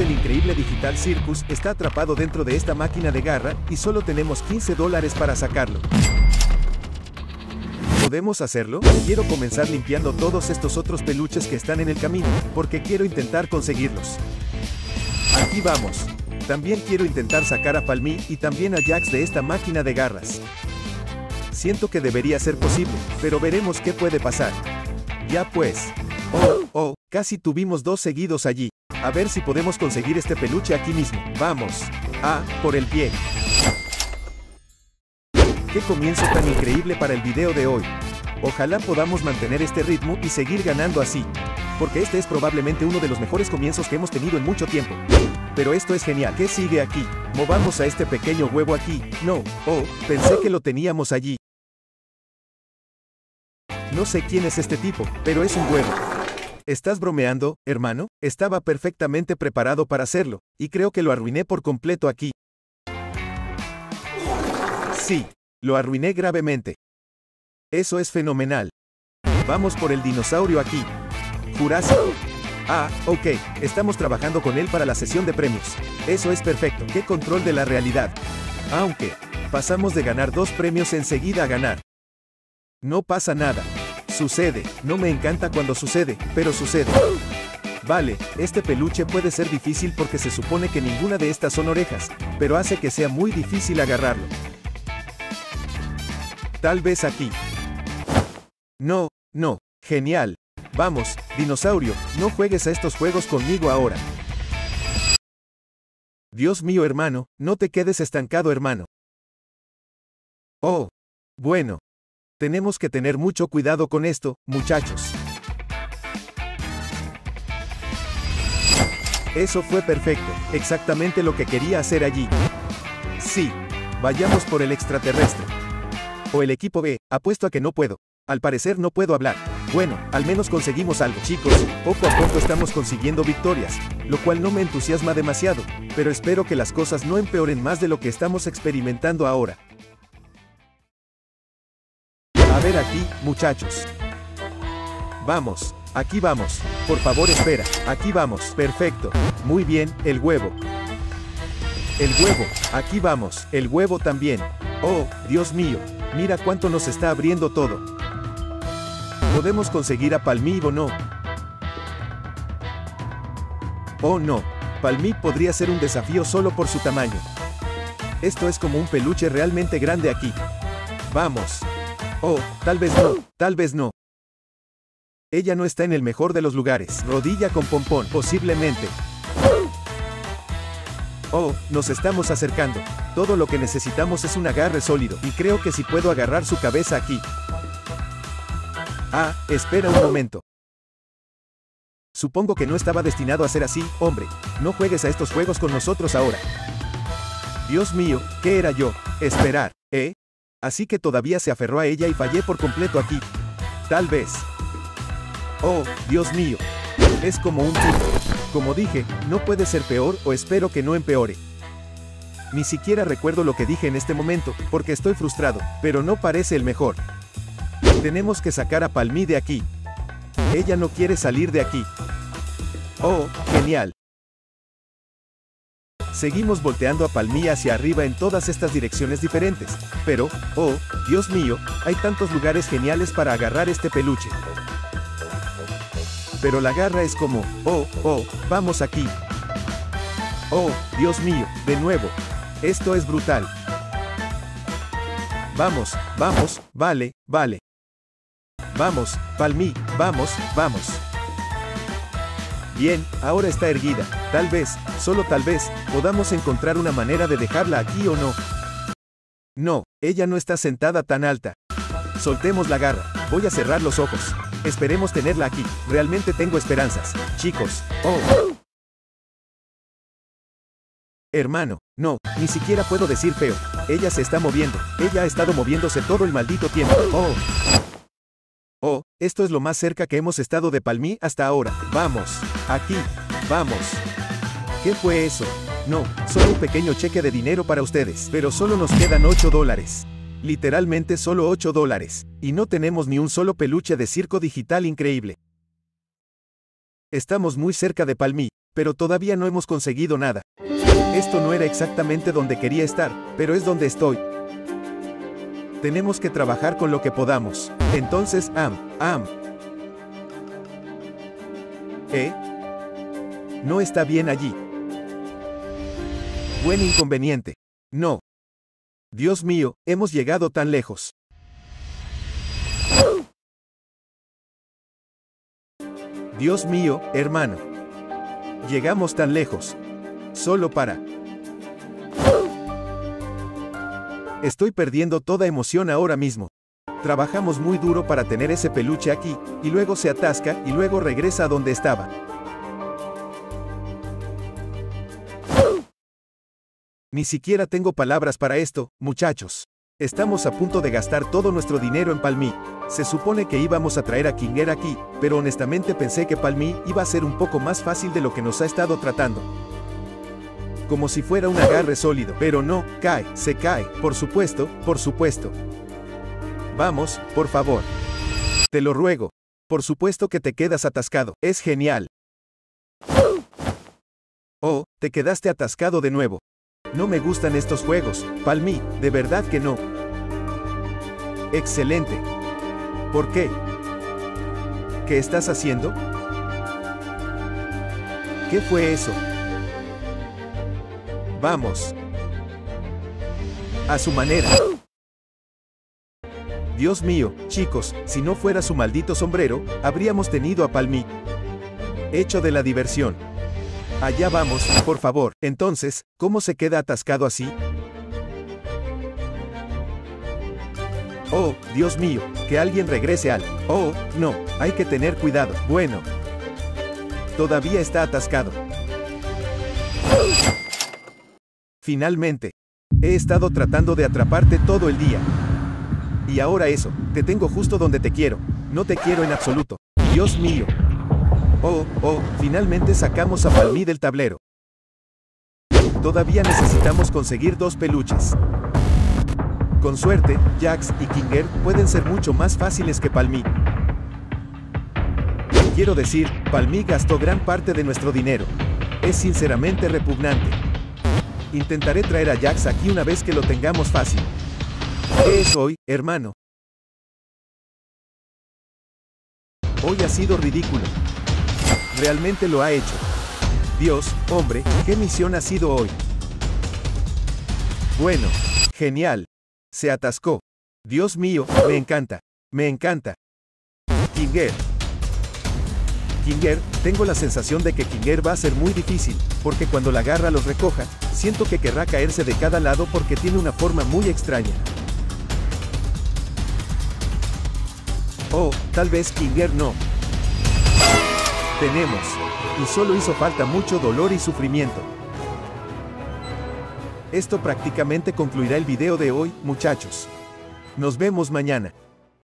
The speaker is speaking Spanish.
del increíble Digital Circus está atrapado dentro de esta máquina de garra y solo tenemos $15 para sacarlo. ¿Podemos hacerlo? Quiero comenzar limpiando todos estos otros peluches que están en el camino, porque quiero intentar conseguirlos. Aquí vamos. También quiero intentar sacar a Palmi y también a Jax de esta máquina de garras. Siento que debería ser posible, pero veremos qué puede pasar. Ya pues. Oh, casi tuvimos dos seguidos allí. A ver si podemos conseguir este peluche aquí mismo. Vamos. Por el pie. ¡Qué comienzo tan increíble para el video de hoy! Ojalá podamos mantener este ritmo y seguir ganando así, porque este es probablemente uno de los mejores comienzos que hemos tenido en mucho tiempo. Pero esto es genial. ¿Qué sigue aquí? Movamos a este pequeño huevo aquí. No, pensé que lo teníamos allí. No sé quién es este tipo, pero es un huevo. ¿Estás bromeando, hermano? Estaba perfectamente preparado para hacerlo, y creo que lo arruiné por completo aquí. Sí, lo arruiné gravemente. Eso es fenomenal. Vamos por el dinosaurio aquí. Jurásico. Ok, estamos trabajando con él para la sesión de premios. Eso es perfecto. ¡Qué control de la realidad! Aunque pasamos de ganar dos premios enseguida a ganar. No pasa nada. Sucede. No me encanta cuando sucede, pero sucede. Vale, este peluche puede ser difícil porque se supone que ninguna de estas son orejas, pero hace que sea muy difícil agarrarlo. Tal vez aquí. No. Genial. Vamos, dinosaurio, no juegues a estos juegos conmigo ahora. Dios mío, hermano, no te quedes estancado, hermano. Bueno. Tenemos que tener mucho cuidado con esto, muchachos. Eso fue perfecto, exactamente lo que quería hacer allí. Sí, vayamos por el extraterrestre. O el equipo B, apuesto a que no puedo. Al parecer no puedo hablar. Bueno, al menos conseguimos algo. Chicos, poco a poco estamos consiguiendo victorias, lo cual no me entusiasma demasiado, pero espero que las cosas no empeoren más de lo que estamos experimentando ahora. A ver aquí, muchachos. Vamos, aquí vamos. Por favor, espera, aquí vamos. Perfecto. Muy bien, el huevo. El huevo, aquí vamos. El huevo también. Oh, Dios mío, mira cuánto nos está abriendo todo. ¿Podemos conseguir a Palmi o no? Oh no, Palmi podría ser un desafío solo por su tamaño. Esto es como un peluche realmente grande aquí. Vamos. Tal vez no. Ella no está en el mejor de los lugares. Rodilla con pompón, posiblemente. Nos estamos acercando. Todo lo que necesitamos es un agarre sólido, y creo que sí puedo agarrar su cabeza aquí. Espera un momento. Supongo que no estaba destinado a ser así, hombre. No juegues a estos juegos con nosotros ahora. Dios mío, ¿qué era yo? Esperar, Así que todavía se aferró a ella y fallé por completo aquí. Tal vez. Oh, Dios mío. Es como un tipo. Como dije, no puede ser peor, o espero que no empeore. Ni siquiera recuerdo lo que dije en este momento, porque estoy frustrado, pero no parece el mejor. Tenemos que sacar a Palmi de aquí. Ella no quiere salir de aquí. Genial. Seguimos volteando a Palmi hacia arriba en todas estas direcciones diferentes, pero, Dios mío, hay tantos lugares geniales para agarrar este peluche. Pero la garra es como, vamos aquí. Oh, Dios mío, de nuevo. Esto es brutal. Vamos, vale. Vamos, Palmi, vamos. Bien, ahora está erguida. Tal vez, solo tal vez, podamos encontrar una manera de dejarla aquí o no. No, ella no está sentada tan alta. Soltemos la garra. Voy a cerrar los ojos. Esperemos tenerla aquí. Realmente tengo esperanzas, chicos. Hermano, no, ni siquiera puedo decir feo. Ella se está moviendo. Ella ha estado moviéndose todo el maldito tiempo. Esto es lo más cerca que hemos estado de Palmi hasta ahora. Vamos. Aquí. Vamos. ¿Qué fue eso? No, solo un pequeño cheque de dinero para ustedes. Pero solo nos quedan $8. Literalmente solo $8. Y no tenemos ni un solo peluche de circo digital increíble. Estamos muy cerca de Palmi. Pero todavía no hemos conseguido nada. Esto no era exactamente donde quería estar, pero es donde estoy. Tenemos que trabajar con lo que podamos. Entonces, no está bien allí. Buen inconveniente. No. Dios mío, hemos llegado tan lejos. Dios mío, hermano. Llegamos tan lejos. Solo para... Estoy perdiendo toda emoción ahora mismo. Trabajamos muy duro para tener ese peluche aquí, y luego se atasca, y luego regresa a donde estaba. Ni siquiera tengo palabras para esto, muchachos. Estamos a punto de gastar todo nuestro dinero en Palmi. Se supone que íbamos a traer a Kinger aquí, pero honestamente pensé que Palmi iba a ser un poco más fácil de lo que nos ha estado tratando. Como si fuera un agarre sólido, pero no, se cae, por supuesto. Vamos, por favor. Te lo ruego. Por supuesto que te quedas atascado, es genial. Oh, te quedaste atascado de nuevo. No me gustan estos juegos, Palmi, de verdad que no. Excelente. ¿Por qué? ¿Qué estás haciendo? ¿Qué fue eso? Vamos. A su manera. Dios mío, chicos, si no fuera su maldito sombrero, habríamos tenido a Palmi. Hecho de la diversión. Allá vamos, por favor. Entonces, ¿cómo se queda atascado así? Oh, Dios mío, que alguien regrese al... Oh, no, hay que tener cuidado. Bueno. Todavía está atascado. Finalmente. He estado tratando de atraparte todo el día. Y ahora eso, te tengo justo donde te quiero. No te quiero en absoluto. Dios mío. Oh, finalmente sacamos a Palmi del tablero. Todavía necesitamos conseguir dos peluches. Con suerte, Jax y Kinger pueden ser mucho más fáciles que Palmi. Quiero decir, Palmi gastó gran parte de nuestro dinero. Es sinceramente repugnante. Intentaré traer a Jax aquí una vez que lo tengamos fácil. ¿Qué es hoy, hermano? Hoy ha sido ridículo. Realmente lo ha hecho. Dios, hombre, ¿qué misión ha sido hoy? Bueno, genial. Se atascó. Dios mío, me encanta. Kinger, tengo la sensación de que Kinger va a ser muy difícil, porque cuando la garra los recoja, siento que querrá caerse de cada lado porque tiene una forma muy extraña. Oh, tal vez Kinger no. Tenemos, y solo hizo falta mucho dolor y sufrimiento. Esto prácticamente concluirá el video de hoy, muchachos. Nos vemos mañana.